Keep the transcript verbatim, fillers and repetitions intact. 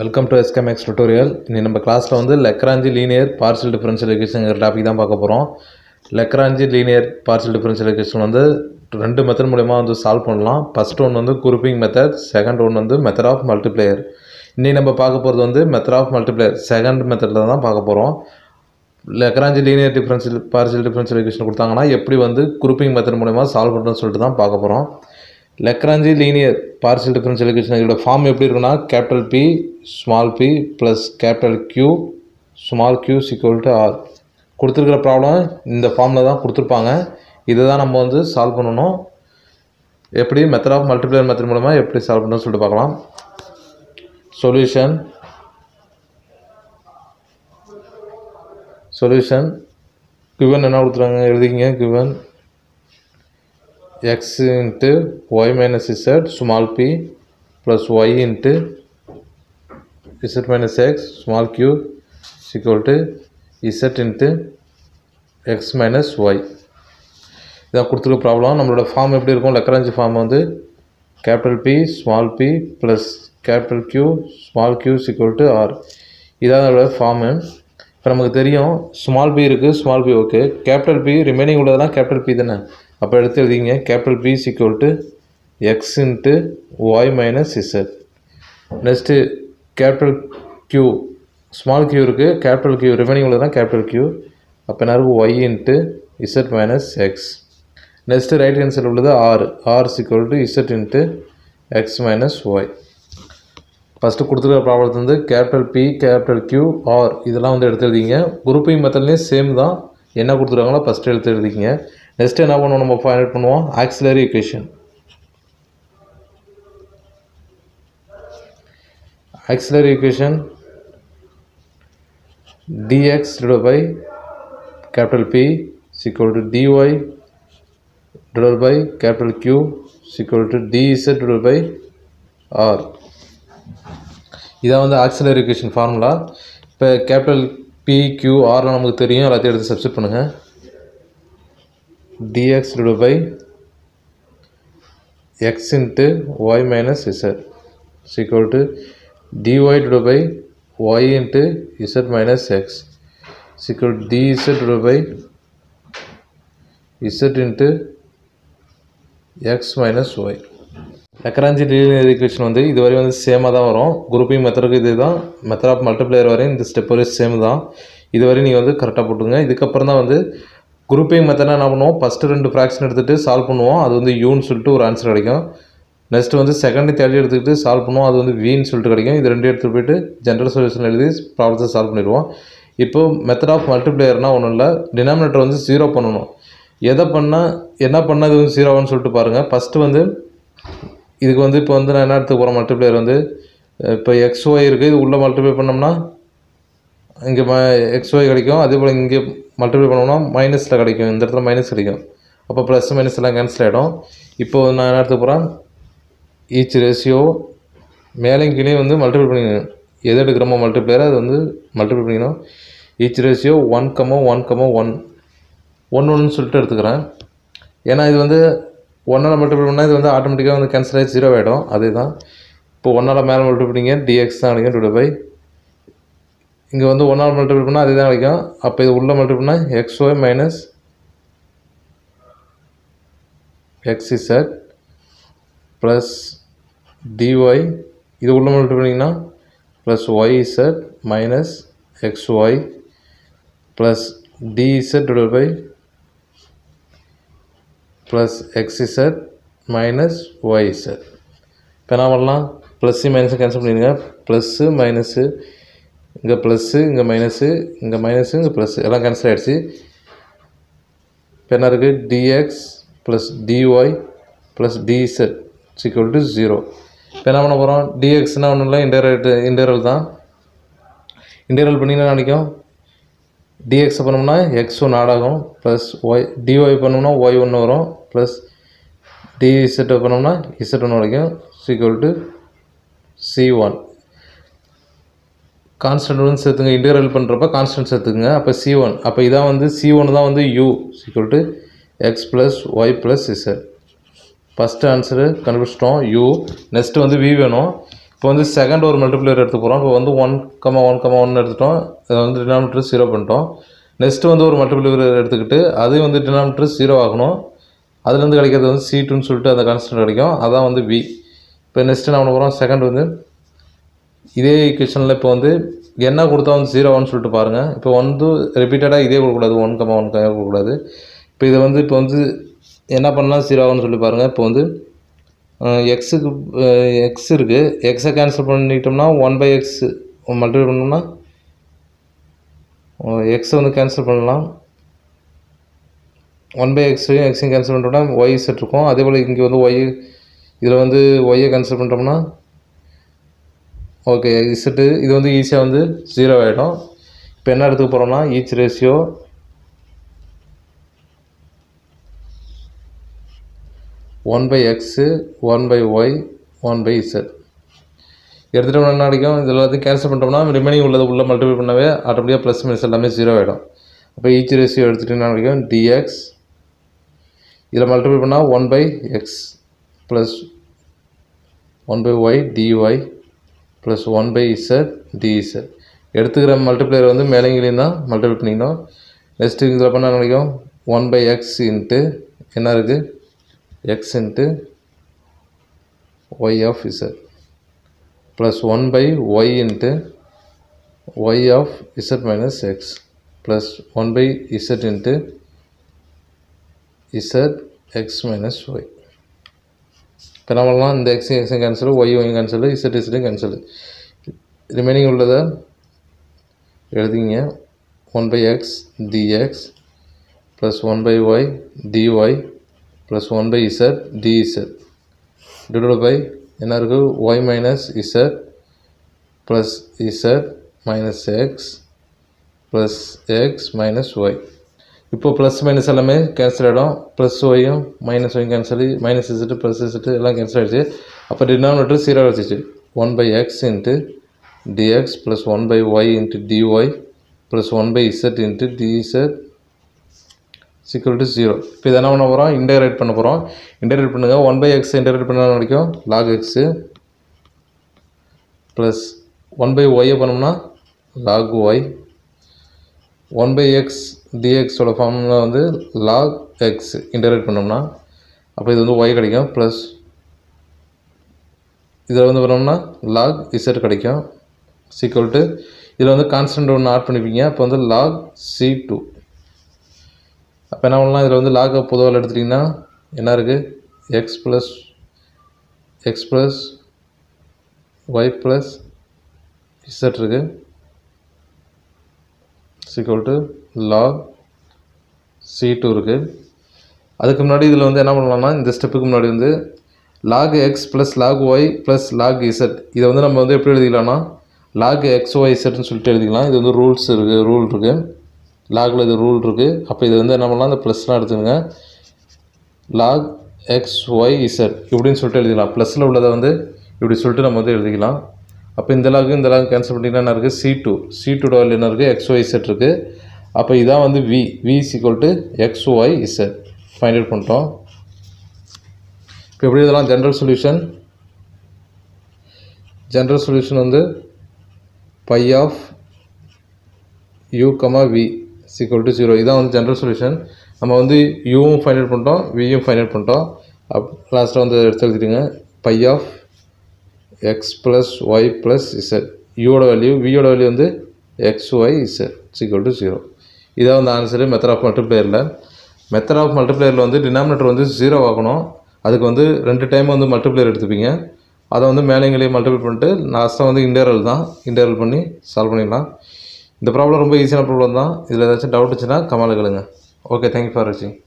Welcome to S K M X tutorial. In our class, we will see Lagrange linear partial differential equation. Lagrange linear partial differential equation is two methods. First one is grouping method, second one is method of multiplier. We will see method of multiplier, second method. Lagrange linear differential partial differential equation is the grouping method. We will solve Lakrangi linear partial differential equation is form capital P small p plus capital Q small q is equal to R. Kuduthirukra problem in the form la dhaan kuduthirupanga. Idha dhaan namba vandu solve pananum. Eppadi method of multiplier method moolama eppadi solve pannu solli paakalam. Solution solution given enna kuduthiranga eludhinga given x into y minus z small p plus y into z minus x small q is equal to z into x minus y. This is the problem. Our form is Lagrange form. Capital P small p plus capital Q small q is equal to R. This is the form. From small p is small p okay. Capital P remaining capital P. அப்போ எடுத்துக்கிட்டீங்க capital P is equal to x into y minus z. Next capital Q small q இருக்கு capital Q remaining உள்ளது தான் capital Q. அப்ப என்ன இருக்கு y into z minus x. Next right hand side உள்ளது r. R is equal to z into x minus y. First கொடுத்துருக்க problem வந்து capital P capital Q R இதெல்லாம் வந்து எடுத்துக்கிட்டீங்க. grouping methodலயே சேம் தான். என்ன கொடுத்துறாங்களோ ஃபர்ஸ்ட் எடுத்துக்கிட்டீங்க. Next time, we will find out auxiliary equation. Auxiliary equation dx divided by capital P is equal to dy divided by capital Q is equal to dz divided by R. This is the auxiliary equation formula. Capital P, Q, R we will substitute. Dx divided by x into y minus z is equal to dy divided by y into z minus x is equal to dz divided by z into x minus y. Lagrange linear equation வந்து இதுவரை வந்து சேமா தான் வரும். grouping method இதுதான் method of multiplier வரை இந்த step ஒரே சேம் தான். இதுவரை நீங்க வந்து கரெக்ட்டா போடுங்க. இதுக்கு அப்புறம் தான் வந்து grouping method na namu first two fraction edutittu solve பண்ணுவோம் அது வந்து u ன்னு சொல்லிட்டு ஒரு ஆன்சர் கிடைக்கும் next வந்து second third எடுத்துக்கிட்டு solve பண்ணுவோம் அது வந்து v ன்னு சொல்லிட்டு கிடைக்கும் இது ரெண்டு எடுத்து போய்ட்டு general solution எழுதி problem solve பண்ணிடுவோம் இப்போ method of multiplier na ஒண்ணும் இல்ல denominator வந்து zero பண்ணனும் எதை பண்ணா என்ன பண்ணது வந்து zero ன்னு சொல்லிட்டு பாருங்க first வந்து இதுக்கு வந்து இப்போ வந்து நான் என்ன எடுத்து போற multiplier வந்து இப்போ xy இருக்கு இது உள்ள multiply பண்ணோம்னா இங்க xy கிடைக்கும் அதே போல இங்க multiply பண்ணோம்னா minus ல கிடைக்கும் இந்த இடத்துல minus கிடைக்கும் அப்ப plus minus எல்லாம் கேன்சல் ஆயிடும் இப்போ நான் என்ன எடுத்து போறேன் each ratio மேலயும் கீழயும் வந்து multiply பண்ணுங்க எதை எடுக்கறோமோ multiplier அது வந்து multiply பண்ணனும் each ratio one, one, one one ன்னு சொல்லிட்டு எடுத்துக்கறேன் ஏனா இது வந்து one ஆல multiply பண்ணா இது வந்து ஆட்டோமேட்டிக்கா வந்து கேன்சல் ஆயி zero ஆயிடும் அதேதான் இப்போ one ஆல மேல multiply பண்ணீங்க dx தான் கிடைக்கும் divided by இங்க வந்து one ஆல் மல்டிப்ளை பண்ணா அதே தான் கிடைக்கும் அப்ப இது உள்ள மல்டிப்ளை பண்ணா xy - xz + dy இது உள்ள மல்டிப்ளை பண்ணீங்கன்னா + yz - xy + dz / + xz - yz இப்ப என்ன பண்ணலாம் பிளஸ் மைனஸ் கேன்சல் பண்ணிடுங்க பிளஸ் மைனஸ் இங்க plus இங்க minus இங்க minus இங்க plus எல்லாம் கேன்சல் ஆயிடுச்சு இப்போ என்ன இருக்கு dx plus dy plus dz is equal to zero இப்போ என்ன பண்ண போறோம் dx னா ஒண்ணுல இன்டெகிரேட் இன்டெகிரல் தான் இன்டெகிரல் பண்ணினா நினைக்கும் dx பண்ணோம்னா x one ஆட் ஆகும் plus y dy பண்ணோம்னா y one வரும் plus dz பண்ணோம்னா z one வரும் is equal to c one constant வந்து சேர்த்துங்க இன்டெகிரல் பண்றப்ப கான்ஸ்டன்ட் சேர்த்துங்க அப்ப c one அப்ப இதா வந்து c one தான் வந்து u = x + y + z first answer கண்டுபிடிச்சிட்டோம் u நெக்ஸ்ட் வந்து v வேணும் இப்போ வந்து செகண்ட் ஒரு மல்டிப்ளையர் எடுத்துக்கிறோம். இப்போ வந்து ஒன் கமா ஒன் கமா ஒன்று எடுத்துட்டோம், அதை வந்து டினாமினேட்டர் ஜீரோ பண்ணிட்டோம். நெக்ஸ்ட்டு வந்து ஒரு மல்டிப்ளையர் எடுத்துக்கிட்டு அது வந்து டினாமினேட்டர் ஜீரோ ஆகணும். அதுலேருந்து கிடைக்கிறது வந்து சி டூன்னு சொல்லிட்டு அந்த கான்ஸ்டன்ட் கிடைக்கும், அதான் வந்து பி. இப்போ நெக்ஸ்ட்டு நான் போகிறோம் செகண்ட் வந்து இதே ஈக்குவேஷனில் இப்போ வந்து என்ன கொடுத்தா வந்து ஜீரோ ஒன்னு சொல்லிட்டு பாருங்கள். இப்போ வந்து ரிப்பீட்டடாக இதே கொடுக்கக்கூடாது, ஒன் கமா ஒன் கமா கொடுக்கக்கூடாது. இப்போ இதை வந்து இப்போ வந்து என்ன பண்ணலாம் ஜீரோ ஆகும்னு சொல்லி பாருங்கள். இப்போ வந்து எக்ஸுக்கு எக்ஸ் இருக்குது, எக்ஸை கேன்சல் பண்ணிக்கிட்டோம்னா ஒன் பை எக்ஸ் மல்டிபிள் பண்ணோம்னா எக்ஸை வந்து கேன்சல் பண்ணலாம். ஒன் பை எக்ஸையும் எக்ஸையும் கேன்சல் பண்ணிட்டோம்னா ஒய் செட் இருக்கும். அதே போல் இங்கே வந்து ஒய், இதில் வந்து ஒய்யை கேன்சல் பண்ணிட்டோம்னா ஓகே இசட்டு, இது வந்து ஈஸியாக வந்து ஜீரோ ஆகிடும். இப்போ என்ன எடுத்துக்க போகிறோம்னா each ratio one by x one by y one by z எடுத்துகிட்டோம்னா என்ன கிடைக்கும், இதில் எல்லாத்தையும் கேன்சல் பண்ணிட்டோம்னா ரிமைனிங் உள்ளது உள்ளே மல்டிபிள் பண்ணவே ஆட்டோமேட்டிக்காக ப்ளஸ் மைனஸ் எல்லாமே ஜீரோ ஆகிடும். அப்போ ஈச் ரேஷியோ எடுத்துகிட்டோம்னா என்ன கிடைக்கும் டிஎக்ஸ், இதில் மல்டிபிள் பண்ணால் one by x plus one by y dy plus one by z dz எடுத்துக்கிற மல்டிப்ளையர் வந்து மேலேங்கிலையும் தான் மல்டிபிள் பண்ணிக்கணும். நெக்ஸ்ட்டு இதில் பண்ண நினைக்கும் ஒன் பை எக்ஸ் இன்ட்டு என்ன இருக்குது x into y of z plus one by y into y of z minus x plus one by z into z x minus y. இப்போ என்ன பண்ணலாம், இந்த எக்ஸையும் எக்ஸையும் கேன்சல், ஒய் ஒய்யும் கேன்சல், இசட் இசட்டையும் கேன்சல், ரிமைனிங் உள்ளதை எழுதிங்க. One by x dx plus one by y dy plus one by z dz divided by என்ன இருக்குது y minus z plus z minus x plus X minus y. இப்போ plus minus எல்லாமே cancel ஆகிடும், plus ஒய்யும் minus ஒய்யும் cancel, minus z plus z எல்லாம் cancel ஆகிடுச்சு. அப்போ டினாமினேட்டர் ஜீரோ வச்சிச்சு. One by x into dx plus one by y into dy plus one by z into dz security zero. இப்போ இதை என்ன பண்ண போகிறோம் இன்டெகிரேட் பண்ண போகிறோம். இன்டெகிரேட் பண்ணுங்கள். ஒன் பை எக்ஸ் இன்டெகிரேட் பண்ண கிடைக்கும் log x plus one by ஒய்யை பண்ணோம்னா log y. One by x dxோட ஃபார்முலா வந்து log x இன்டெகிரேட் பண்ணோம்னா அப்போ இது வந்து y கிடைக்கும் ப்ளஸ் இதில் வந்து பண்ணோம்னா log z கிடைக்கும் சிக்வல்ட்டு இதில் வந்து கான்ஸ்டன்ட் ஒன்று ஆட் பண்ணிப்பீங்க. அப்போ வந்து log c டூ. அப்போ என்ன பண்ணலாம், இதில் வந்து log பொதுவாக எடுத்துட்டிங்கன்னா என்ன இருக்குது x plus x plus y plus z இருக்குது சிக்வல்ட்டு log c டூ இருக்குது. அதுக்கு முன்னாடி இதில் வந்து என்ன பண்ணலாம்னா இந்த ஸ்டெப்புக்கு முன்னாடி வந்து log x plus log y plus log z இதை வந்து நம்ம வந்து எப்படி எழுதிக்கலாம்னா log x y zன்னு சொல்லிட்டு எழுதிக்கலாம். இது வந்து ரூல்ஸ் இருக்குது, ரூல் இருக்குது லாகில், இது ரூல் இருக்குது. அப்போ இது வந்து என்ன பண்ணலாம், இந்த ப்ளஸ்லாம் எடுத்துக்கோங்க log x y z இப்படின்னு சொல்லிட்டு எழுதிக்கலாம். ப்ளஸில் உள்ளதை வந்து இப்படி சொல்லிட்டு நம்ம வந்து எழுதிக்கலாம். அப்போ இந்த லாகு இந்த லாகு கேன்சல் பண்ணிங்கன்னா என்ன இருக்குது c டூ, c டூ டோல் என்ன இருக்குது x y z இருக்குது. அப்போ இதான் வந்து v, v is equal to x, y, z find out பண்ணிட்டோம். இப்போ எப்படி இதெல்லாம் ஜென்ரல் சொல்யூஷன், ஜென்ரல் சொல்யூஷன் வந்து pi of u, v is equal to zero. இதான் வந்து ஜென்ரல் சொல்யூஷன். நம்ம வந்து uவும் find out பண்ணிட்டோம், vயும் find out பண்ணிட்டோம். அப் லாஸ்ட்டாக வந்து எடுத்து எழுதிடுங்க pi of x plus y plus z, uவோட வேல்யூ vயோட வேல்யூ வந்து x, y, z is equal to zero. இதான் வந்து ஆன்சரு மெத்தட் ஆஃப் மல்டிப்ளையரில். மெத்தட் ஆஃப் மல்டிப்ளையரில் வந்து டினாமினேட்டர் வந்து ஜீரோ ஆகணும். அதுக்கு வந்து ரெண்டு டைம் வந்து மல்டிப்ளையர் எடுத்துப்பீங்க, அதை வந்து மேலேங்களையும் மல்டிபிள் பண்ணிட்டு லாஸ்ட்டாக வந்து இன்டெகரல் தான், இன்டெகரல் பண்ணி சால்வ் பண்ணிடலாம். இந்த ப்ராப்ளம் ரொம்ப ஈஸியான ப்ராப்ளம் தான். இதில் ஏதாச்சும் டவுட் இருந்துச்சுன்னா கமெண்ட்ல கேளுங்க. ஓகே, தேங்க்யூ ஃபார் வாட்சிங்.